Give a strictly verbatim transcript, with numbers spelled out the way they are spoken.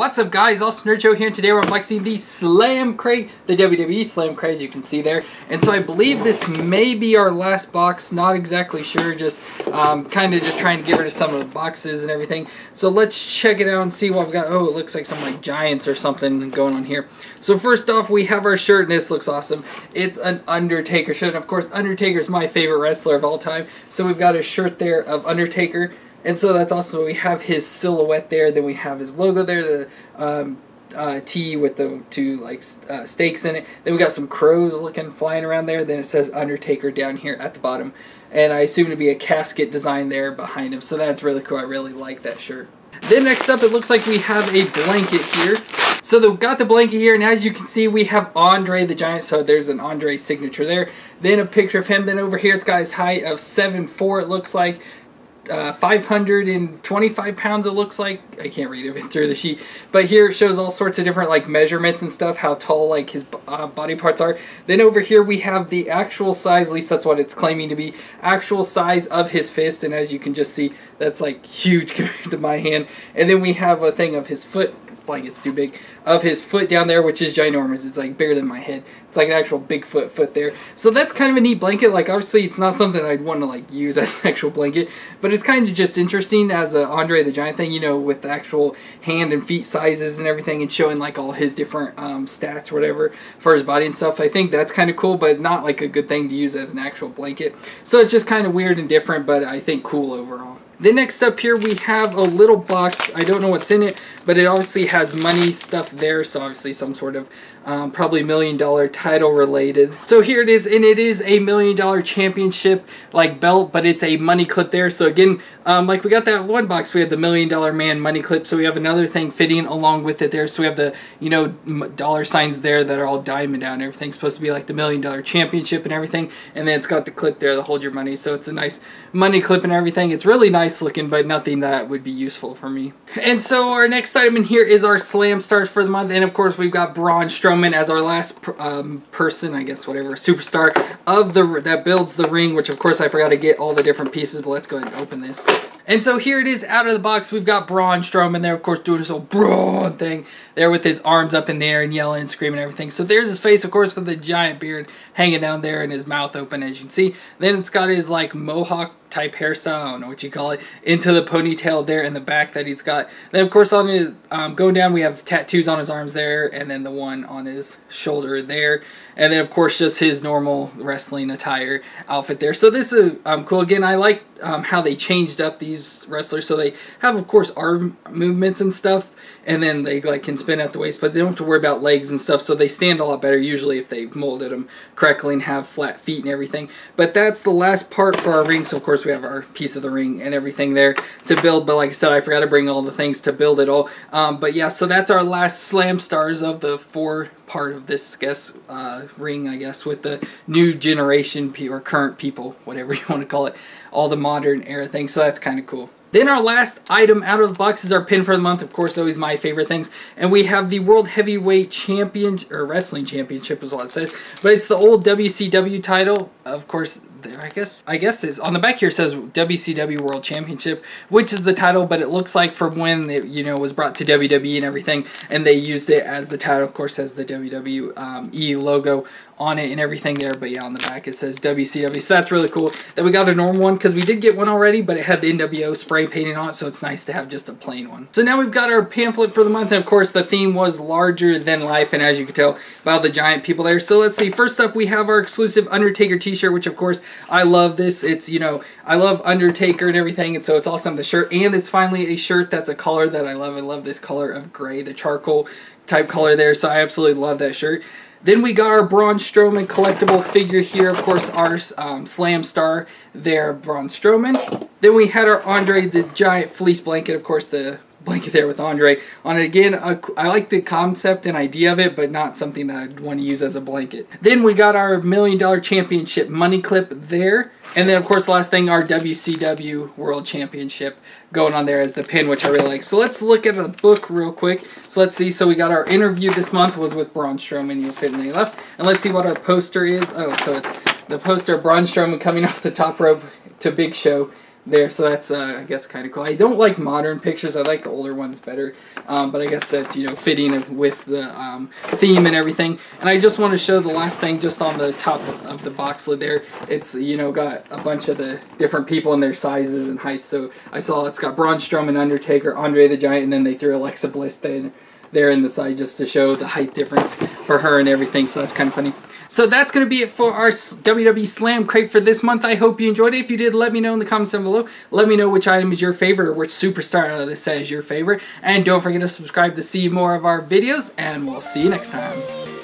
What's up, guys? Austin Nerd Show here, and today we're unboxing the Slam Crate, the W W E Slam Crate, as you can see there. And so I believe this may be our last box, not exactly sure, just um, kind of just trying to get rid of some of the boxes and everything. So let's check it out and see what we've got. Oh, it looks like some like Giants or something going on here. So first off, we have our shirt, and this looks awesome. It's an Undertaker shirt, and of course, Undertaker is my favorite wrestler of all time. So we've got a shirt there of Undertaker. And so that's also, we have his silhouette there, then we have his logo there, the um, uh, T with the two like uh, stakes in it. Then we got some crows looking flying around there, then it says Undertaker down here at the bottom. And I assume to be a casket design there behind him, so that's really cool. I really like that shirt. Then next up, it looks like we have a blanket here. So they've got the blanket here, and as you can see, we have Andre the Giant, so there's an Andre signature there. Then a picture of him, then over here it's got his height of seven foot four, it looks like. Uh, five hundred twenty-five pounds it looks like. I can't read it through the sheet, but here it shows all sorts of different like measurements and stuff, how tall like his uh, body parts are. Then over here we have the actual size, at least that's what it's claiming to be, actual size of his fist, and as you can just see, that's like huge compared to my hand. And then we have a thing of his foot, like it's too big, of his foot down there, which is ginormous. It's like bigger than my head. It's like an actual Bigfoot foot there. So that's kind of a neat blanket. Like obviously it's not something I'd want to like use as an actual blanket, but it's kind of just interesting as a Andre the Giant thing, you know, with the actual hand and feet sizes and everything, and showing like all his different um, stats or whatever for his body and stuff. I think that's kind of cool, but not like a good thing to use as an actual blanket. So it's just kind of weird and different, but I think cool overall. Then next up here we have a little box. I don't know what's in it, but it obviously has money stuff there, so obviously some sort of um, probably million dollar title related. So here it is, and it is a million dollar championship like belt, but it's a money clip there. So again, um, like we got that one box, we had the Million Dollar Man money clip, so we have another thing fitting along with it there. So we have the, you know, dollar signs there that are all diamond out and everything's supposed to be like the Million Dollar Championship and everything, and then it's got the clip there to hold your money. So it's a nice money clip and everything. It's really nice looking, but nothing that would be useful for me. And so our next item in here is our Slam Stars for the month, and of course we've got Braun Strowman as our last um, person, I guess, whatever, superstar of the that builds the ring, which of course I forgot to get all the different pieces, but let's go ahead and open this. And so here it is out of the box. We've got Braun Strowman there, of course, doing his old Braun thing there with his arms up in the air and yelling and screaming and everything. So there's his face, of course, with the giant beard hanging down there and his mouth open, as you can see. Then it's got his like mohawk type hairstyle, I don't know what you call it, into the ponytail there in the back that he's got. Then of course on his, um, going down, we have tattoos on his arms there, and then the one on his shoulder there. And then of course just his normal wrestling attire outfit there. So this is um, cool. Again, I like um, how they changed up these wrestlers, so they have of course arm movements and stuff, and then they like can spin at the waist, but they don't have to worry about legs and stuff, so they stand a lot better usually if they molded them correctly and have flat feet and everything. But that's the last part for our ring, so of course we have our piece of the ring and everything there to build, but like I said, I forgot to bring all the things to build it all. Um, but yeah, so that's our last Slam Stars of the four part of this guess uh, ring, I guess, with the new generation or current people, whatever you want to call it, all the modern era things, so that's kind of cool. Then our last item out of the box is our pin for the month, of course, always my favorite things. And we have the World Heavyweight Champion, or Wrestling Championship is what it says, but it's the old W C W title, of course. There, I guess I guess is on the back here it says W C W World Championship, which is the title, but it looks like from when it, you know, was brought to W W E and everything, and they used it as the title. Of course, has the W W E logo on it and everything there, but yeah, on the back it says W C W, so that's really cool that we got a normal one, because we did get one already, but it had the N W O spray painted on it, so it's nice to have just a plain one. So now we've got our pamphlet for the month, and of course the theme was larger than life, and as you can tell by all the giant people there. So let's see, first up we have our exclusive Undertaker t-shirt, which of course I love this. It's, you know, I love Undertaker and everything, and so it's awesome, the shirt, and it's finally a shirt that's a color that I love. I love this color of gray, the charcoal type color there, so I absolutely love that shirt. Then we got our Braun Strowman collectible figure here, of course our um, Slam Star there, Braun Strowman. Then we had our Andre the Giant fleece blanket, of course the blanket there with Andre on it. Again, a, I like the concept and idea of it, but not something that I'd want to use as a blanket. Then we got our Million Dollar Championship money clip there, and then of course last thing our W C W World Championship going on there as the pin, which I really like. So let's look at a book real quick. So let's see, so we got our interview this month was with Braun Strowman, you'll fit in the left, and let's see what our poster is. Oh, so it's the poster of Braun Strowman coming off the top rope to Big Show there, so that's uh, I guess kind of cool. I don't like modern pictures. I like older ones better, um, but I guess that's, you know, fitting with the um, theme and everything. And I just want to show the last thing just on the top of the box lid there. It's, you know, got a bunch of the different people and their sizes and heights. So I saw it's got Braun Strowman, Undertaker, Andre the Giant, and then they threw Alexa Bliss there. There in the side just to show the height difference for her and everything, so that's kind of funny. So that's going to be it for our W W E Slam Crate for this month. I hope you enjoyed it. If you did, let me know in the comments down below. Let me know which item is your favorite or which superstar out of this set is your favorite. And don't forget to subscribe to see more of our videos, and we'll see you next time.